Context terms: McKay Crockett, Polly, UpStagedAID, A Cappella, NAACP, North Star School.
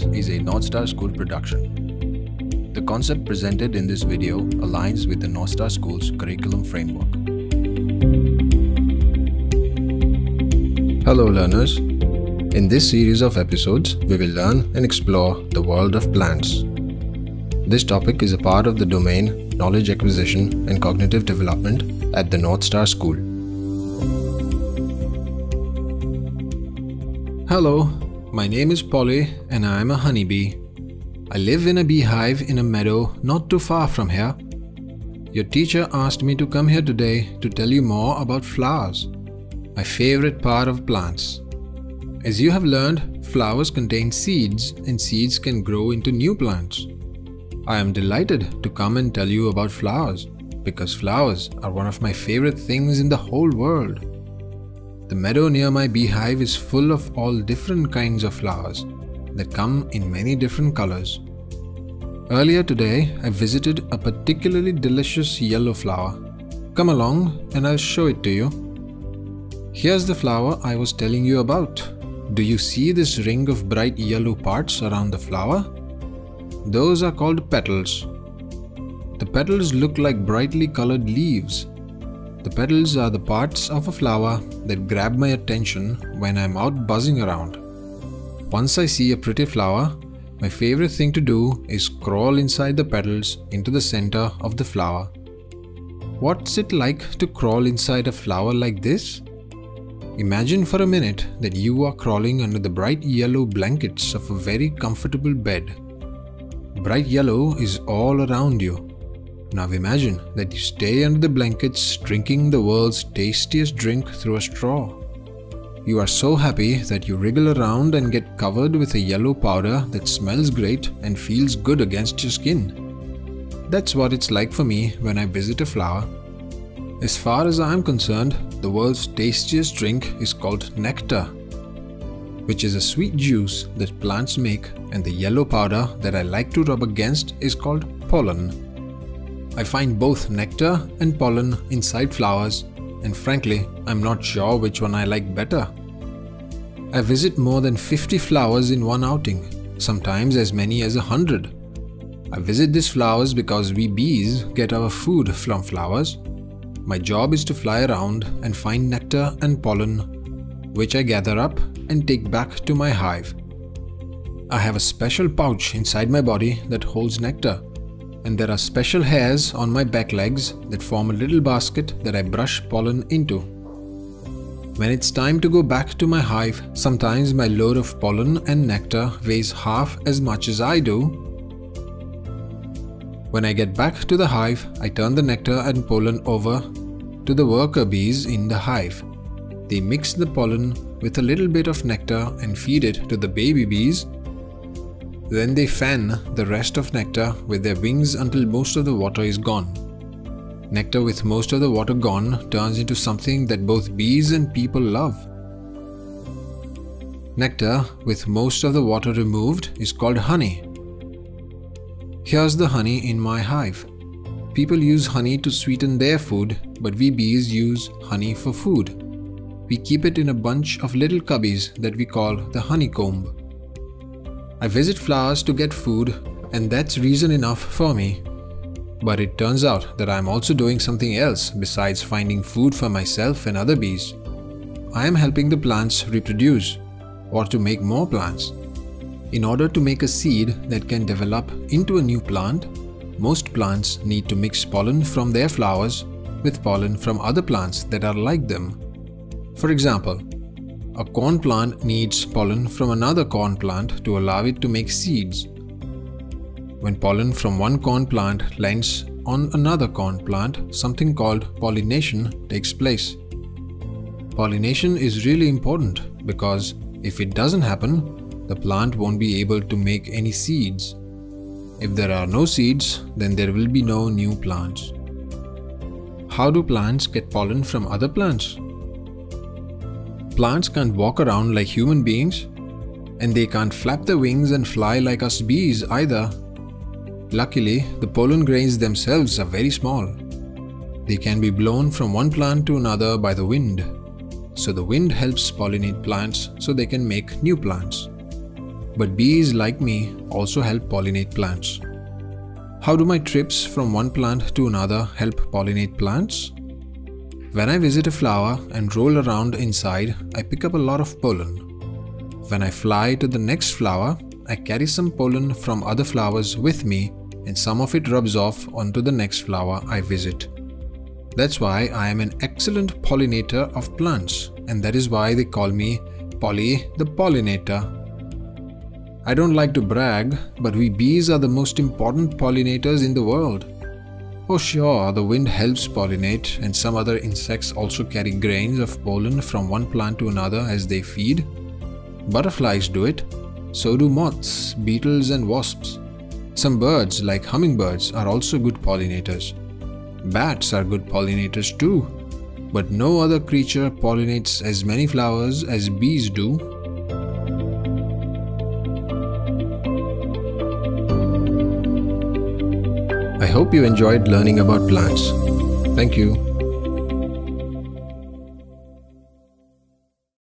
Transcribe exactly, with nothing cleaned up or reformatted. This is a North Star School production. The concept presented in this video aligns with the North Star School's curriculum framework. Hello learners. In this series of episodes, we will learn and explore the world of plants. This topic is a part of the domain Knowledge Acquisition and Cognitive Development at the North Star School. Hello. My name is Polly and I am a honeybee. I live in a beehive in a meadow not too far from here. Your teacher asked me to come here today to tell you more about flowers, my favorite part of plants. As you have learned, flowers contain seeds and seeds can grow into new plants. I am delighted to come and tell you about flowers because flowers are one of my favorite things in the whole world. The meadow near my beehive is full of all different kinds of flowers that come in many different colors. Earlier today, I visited a particularly delicious yellow flower. Come along and I'll show it to you. Here's the flower I was telling you about. Do you see this ring of bright yellow parts around the flower? Those are called petals. The petals look like brightly colored leaves. The petals are the parts of a flower that grab my attention when I'm out buzzing around. Once I see a pretty flower, my favorite thing to do is crawl inside the petals into the center of the flower. What's it like to crawl inside a flower like this? Imagine for a minute that you are crawling under the bright yellow blankets of a very comfortable bed. Bright yellow is all around you. Now imagine that you stay under the blankets drinking the world's tastiest drink through a straw. You are so happy that you wriggle around and get covered with a yellow powder that smells great and feels good against your skin. That's what it's like for me when I visit a flower. As far as I'm concerned, the world's tastiest drink is called nectar, which is a sweet juice that plants make, and the yellow powder that I like to rub against is called pollen. I find both nectar and pollen inside flowers, and frankly, I'm not sure which one I like better. I visit more than fifty flowers in one outing, sometimes as many as a hundred. I visit these flowers because we bees get our food from flowers. My job is to fly around and find nectar and pollen, which I gather up and take back to my hive. I have a special pouch inside my body that holds nectar. And there are special hairs on my back legs that form a little basket that I brush pollen into. When it's time to go back to my hive, sometimes my load of pollen and nectar weighs half as much as I do. When I get back to the hive, I turn the nectar and pollen over to the worker bees in the hive. They mix the pollen with a little bit of nectar and feed it to the baby bees. Then they fan the rest of nectar with their wings until most of the water is gone. Nectar with most of the water gone turns into something that both bees and people love. Nectar with most of the water removed is called honey. Here's the honey in my hive. People use honey to sweeten their food, but we bees use honey for food. We keep it in a bunch of little cubbies that we call the honeycomb. I visit flowers to get food, and that's reason enough for me. But it turns out that I'm also doing something else besides finding food for myself and other bees. I am helping the plants reproduce, or to make more plants. In order to make a seed that can develop into a new plant, most plants need to mix pollen from their flowers with pollen from other plants that are like them. For example, a corn plant needs pollen from another corn plant to allow it to make seeds. When pollen from one corn plant lands on another corn plant, something called pollination takes place. Pollination is really important because if it doesn't happen, the plant won't be able to make any seeds. If there are no seeds, then there will be no new plants. How do plants get pollen from other plants? Plants can't walk around like human beings, and they can't flap their wings and fly like us bees either. Luckily, the pollen grains themselves are very small. They can be blown from one plant to another by the wind. So the wind helps pollinate plants so they can make new plants. But bees like me also help pollinate plants. How do my trips from one plant to another help pollinate plants? When I visit a flower and roll around inside, I pick up a lot of pollen. When I fly to the next flower, I carry some pollen from other flowers with me, and some of it rubs off onto the next flower I visit. That's why I am an excellent pollinator of plants, and that is why they call me Polly the Pollinator. I don't like to brag, but we bees are the most important pollinators in the world. Oh sure, the wind helps pollinate, and some other insects also carry grains of pollen from one plant to another as they feed. Butterflies do it. So do moths, beetles and wasps. Some birds like hummingbirds are also good pollinators. Bats are good pollinators too. But no other creature pollinates as many flowers as bees do. I hope you enjoyed learning about plants. Thank you.